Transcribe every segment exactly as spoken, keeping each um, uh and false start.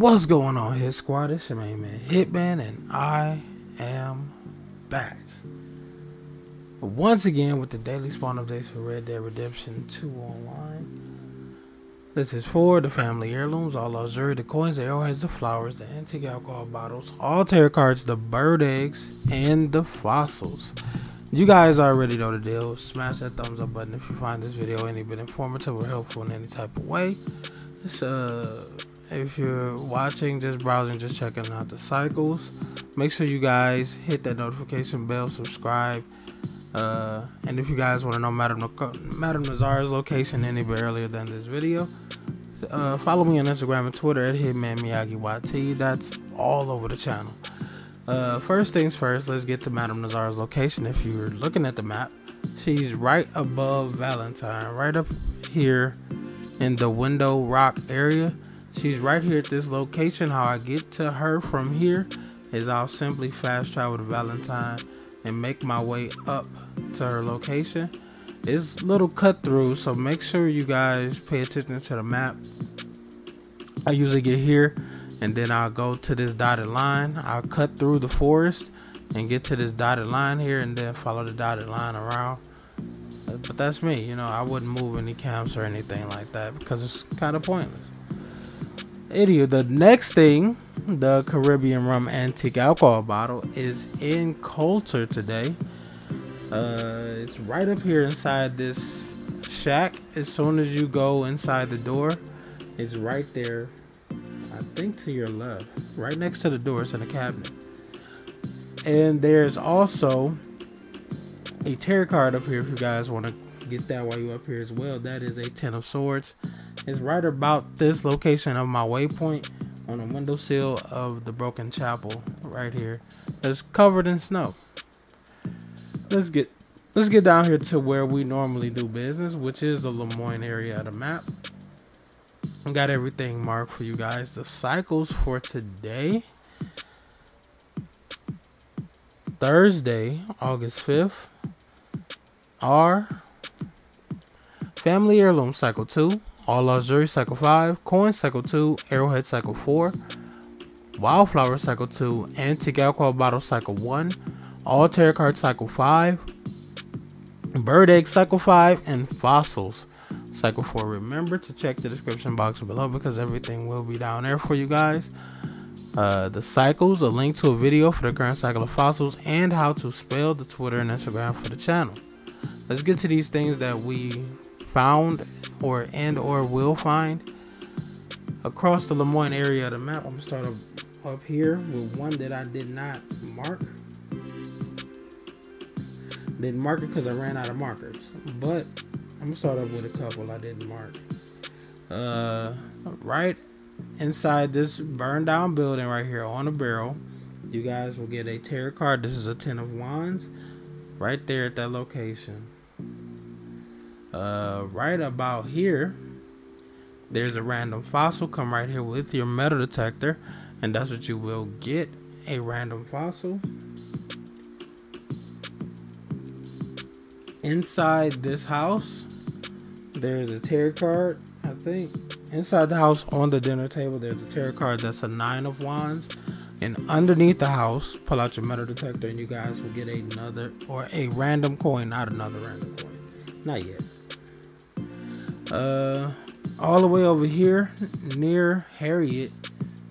What's going on here, squad? It's your main man Hitman, and I am back once again with the daily spawn updates for Red Dead Redemption two Online. This is for the family heirlooms, all Azure, the coins, the arrowheads, the flowers, the antique alcohol bottles, all tarot cards, the bird eggs, and the fossils. You guys already know the deal. Smash that thumbs up button if you find this video any bit informative or helpful in any type of way. It's uh if you're watching, just browsing, just checking out the cycles, make sure you guys hit that notification bell, subscribe, uh, and if you guys want to know Madame, Madame Nazar's location any bit earlier than this video, uh, follow me on Instagram and Twitter at Hitman Miyagi Y T. That's all over the channel. Uh, first things first, let's get to Madame Nazar's location. If you're looking at the map, she's right above Valentine, right up here in the Window Rock area. She's right here at this location. How I get to her from here is I'll simply fast travel to Valentine and make my way up to her location. It's little cut through, so make sure you guys pay attention to the map. I usually get here and then I'll go to this dotted line. I'll cut through the forest and get to this dotted line here and then follow the dotted line around. But that's me, you know, I wouldn't move any camps or anything like that because it's kind of pointless. Anyway, the next thing, the Caribbean rum antique alcohol bottle, is in Coulter today. Uh, it's right up here inside this shack. As soon as you go inside the door, it's right there, I think to your left, right next to the door. It's in a cabinet. And there's also a tarot card up here if you guys want to get that while you're up here as well. That is a Ten of Swords. It's right about this location of my waypoint on the windowsill of the broken chapel right here. It's covered in snow. Let's get let's get down here to where we normally do business, which is the Lemoyne area of the map. I got everything marked for you guys. The cycles for today, Thursday, August fifth, are Family Heirloom Cycle two, All Luxury Cycle five, Coin Cycle two, Arrowhead Cycle four, Wildflower Cycle two, Antique Alcohol Bottle Cycle one, All Tarot Card Cycle five, Bird Egg Cycle five, and Fossils Cycle four. Remember to check the description box below because everything will be down there for you guys. Uh, the cycles, a link to a video for the current cycle of fossils, and how to spell the Twitter and Instagram for the channel. Let's get to these things that we found or and or will find across the Lemoyne area of the map. I'm gonna start up, up here with one that I did not mark. Didn't mark it because I ran out of markers, but I'm gonna start up with a couple I didn't mark. Uh, right inside this burned down building right here on a barrel, you guys will get a tarot card. This is a Ten of Wands right there at that location. Uh, right about here, there's a random fossil. Come right here with your metal detector, and that's what you will get, a random fossil. Inside this house, there's a tarot card, I think. Inside the house on the dinner table, there's a tarot card that's a Nine of Wands. And underneath the house, pull out your metal detector, and you guys will get another, or a random coin, not another random coin. Not yet. Uh, all the way over here near Harriet,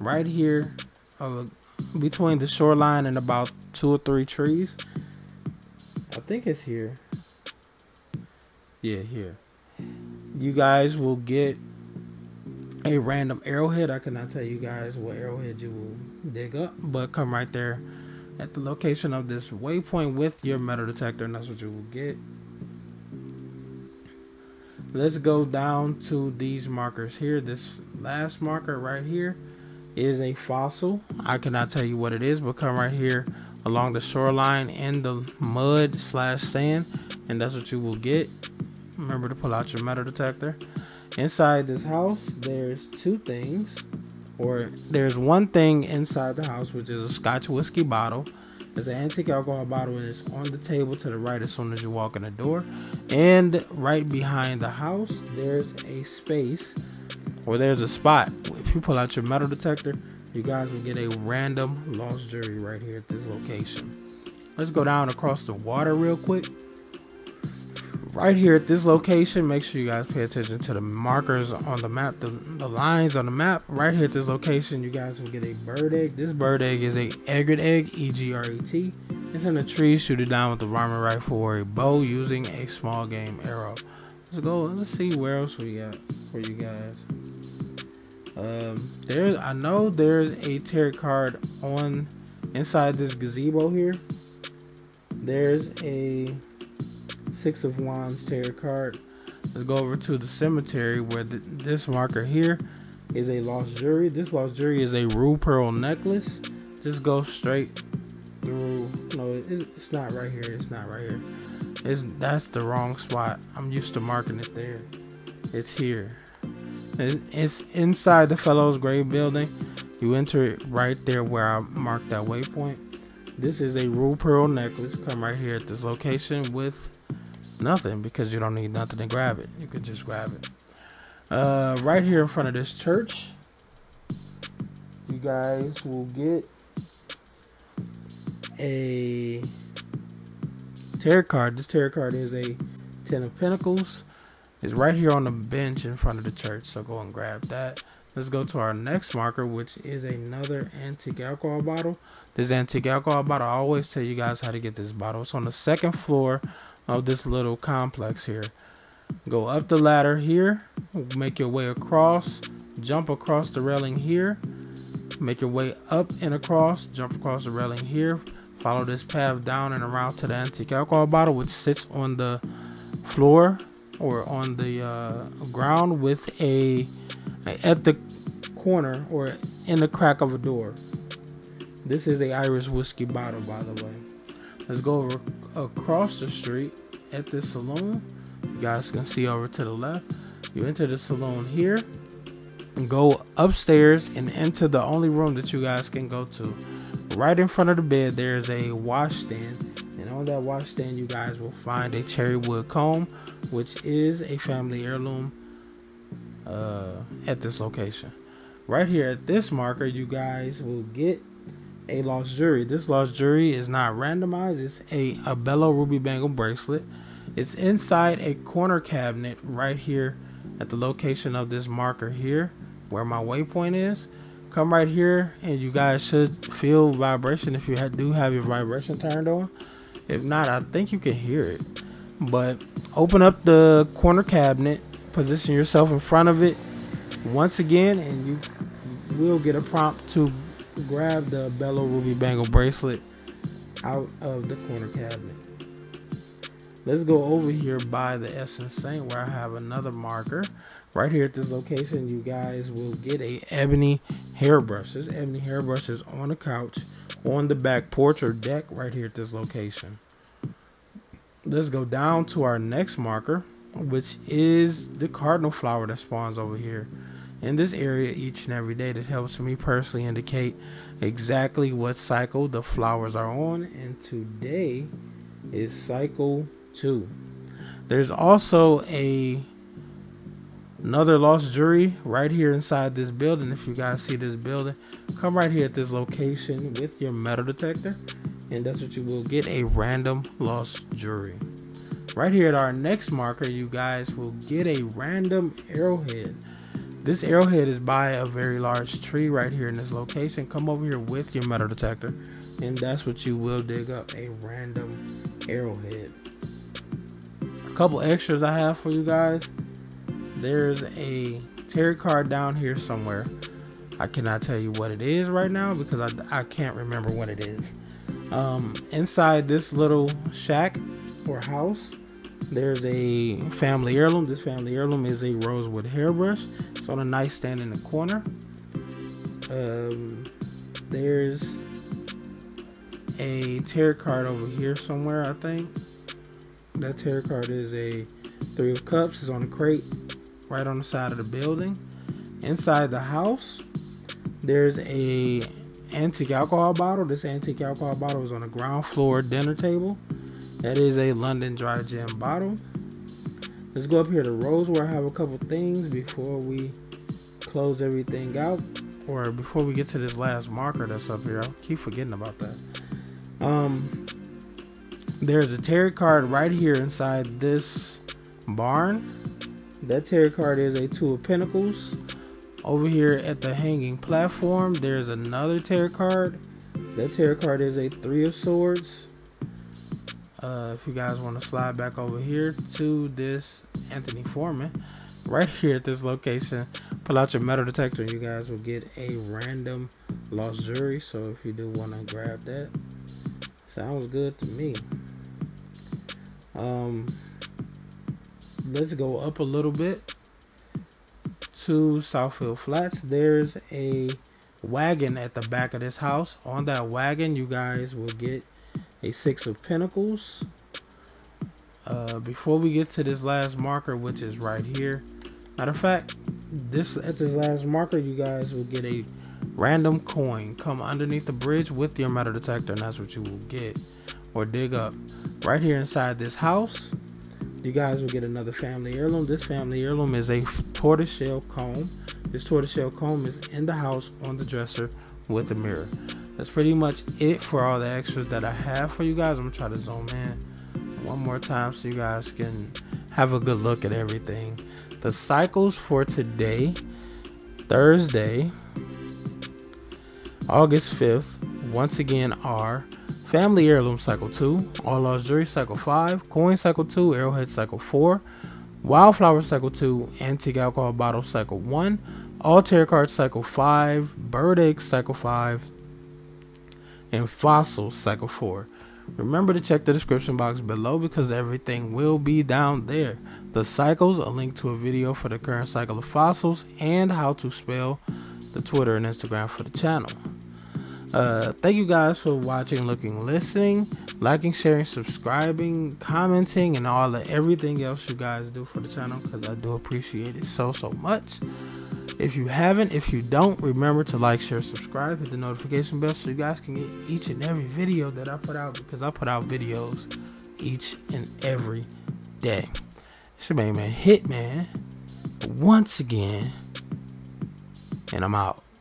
right here, uh, between the shoreline and about two or three trees. I think it's here. Yeah, here. You guys will get a random arrowhead. I cannot tell you guys what arrowhead you will dig up, but come right there at the location of this waypoint with your metal detector, and that's what you will get. Let's go down to these markers here. This last marker right here is a fossil. I cannot tell you what it is, but come right here along the shoreline in the mud slash sand, and that's what you will get. Remember to pull out your metal detector. Inside this house, there's two things, or there's one thing inside the house, which is a Scotch whiskey bottle. There's an antique alcohol bottle, and it's on the table to the right as soon as you walk in the door. And right behind the house, there's a space or there's a spot. If you pull out your metal detector, you guys will get a random lost jewelry right here at this location. Let's go down across the water real quick. Right here at this location, make sure you guys pay attention to the markers on the map, the, the lines on the map. Right here at this location, you guys will get a bird egg. This bird egg is a egret egg, E G R E T. It's in a tree. Shoot it down with a varmint rifle or a bow using a small game arrow. Let's go. Let's see where else we got for you guys. Um, there, I know there's a tarot card on inside this gazebo here. There's a Six of Wands tarot card. Let's go over to the cemetery where th this marker here is a lost jewelry. This lost jewelry is a rue pearl necklace. Just go straight through. No, it's, it's not right here. It's not right here. It's that's the wrong spot. I'm used to marking it there. It's here. It's inside the Fellows Grave building. You enter it right there where I marked that waypoint. This is a rue pearl necklace. Come right here at this location with nothing, because you don't need nothing to grab it. You can just grab it uh right here in front of this church. You guys will get a tarot card. This tarot card is a Ten of Pentacles. It's right here on the bench in front of the church, so go and grab that. Let's go to our next marker, which is another antique alcohol bottle. This antique alcohol bottle, I always tell you guys how to get this bottle. It's on the second floor of this little complex here. Go up the ladder here, make your way across, jump across the railing here, make your way up and across, jump across the railing here, follow this path down and around to the antique alcohol bottle, which sits on the floor or on the uh, ground with a at the corner or in the crack of a door. This is a Irish whiskey bottle, by the way. Let's go over across the street at this saloon. You guys can see over to the left. You enter the saloon here and go upstairs and into the only room that you guys can go to. Right in front of the bed, there's a washstand, and on that washstand, you guys will find a cherry wood comb, which is a family heirloom uh, at this location. Right here at this marker, you guys will get a lost jewelry. This lost jewelry is not randomized. It's a, a bello ruby bangle bracelet. It's inside a corner cabinet right here at the location of this marker here where my waypoint is. Come right here and you guys should feel vibration if you ha do have your vibration turned on. If not, I think you can hear it. But open up the corner cabinet, position yourself in front of it once again, and you will get a prompt to grab the bello ruby bangle bracelet out of the corner cabinet. Let's go over here by the Essence Saint where I have another marker. Right here at this location, you guys will get a ebony hairbrush. This ebony hairbrush is on the couch on the back porch or deck right here at this location. Let's go down to our next marker, which is the cardinal flower that spawns over here in this area each and every day. That helps me personally indicate exactly what cycle the flowers are on, and today is cycle two. There's also a another lost jewelry right here inside this building. If you guys see this building, come right here at this location with your metal detector, and that's what you will get, a random lost jewelry. Right here at our next marker, you guys will get a random arrowhead. This arrowhead is by a very large tree right here in this location. Come over here with your metal detector, and that's what you will dig up, a random arrowhead. A couple extras I have for you guys. There's a tarot card down here somewhere. I cannot tell you what it is right now because I, I can't remember what it is. Um, inside this little shack or house, there's a family heirloom. This family heirloom is a Rosewood hairbrush. It's on a nightstand in the corner. Um, there's a tarot card over here somewhere, I think. That tarot card is a Three of Cups. It's on a crate right on the side of the building. Inside the house, there's a antique alcohol bottle. This antique alcohol bottle is on the ground floor dinner table. That is a London Dry Gin bottle. Let's go up here to Rose where I have a couple things before we close everything out. Or before we get to this last marker that's up here, I keep forgetting about that. Um, there's a tarot card right here inside this barn. That tarot card is a Two of Pentacles. Over here at the hanging platform, there's another tarot card. That tarot card is a Three of Swords. Uh, if you guys want to slide back over here to this Anthony Foreman, right here at this location, pull out your metal detector and you guys will get a random lost jewelry. So if you do want to grab that, sounds good to me. Um, let's go up a little bit to Southfield Flats. There's a wagon at the back of this house. On that wagon, you guys will get a Six of Pentacles. Uh, before we get to this last marker, which is right here, matter of fact, this at this last marker, you guys will get a random coin. Come underneath the bridge with your metal detector, and that's what you will get, or dig up. Right here inside this house, you guys will get another family heirloom. This family heirloom is a tortoiseshell comb. This tortoiseshell comb is in the house on the dresser with a mirror. That's pretty much it for all the extras that I have for you guys. I'm gonna try to zoom in one more time so you guys can have a good look at everything. The cycles for today, Thursday, August fifth, once again are Family Heirloom Cycle two, All Lost Jewelry Cycle five, Coin Cycle two, Arrowhead Cycle four, Wildflower Cycle two, Antique Alcohol Bottle Cycle one, All Tarot Cards Cycle five, Bird Eggs Cycle five, and Fossil Cycle four. Remember to check the description box below because everything will be down there. The cycles, a link to a video for the current cycle of fossils, and how to spell the Twitter and Instagram for the channel. Uh, thank you guys for watching, looking, listening, liking, sharing, subscribing, commenting, and all of everything else you guys do for the channel, because I do appreciate it so, so much. If you haven't, if you don't, remember to like, share, subscribe, hit the notification bell so you guys can get each and every video that I put out, because I put out videos each and every day. It's your main man, Hitman, once again, and I'm out.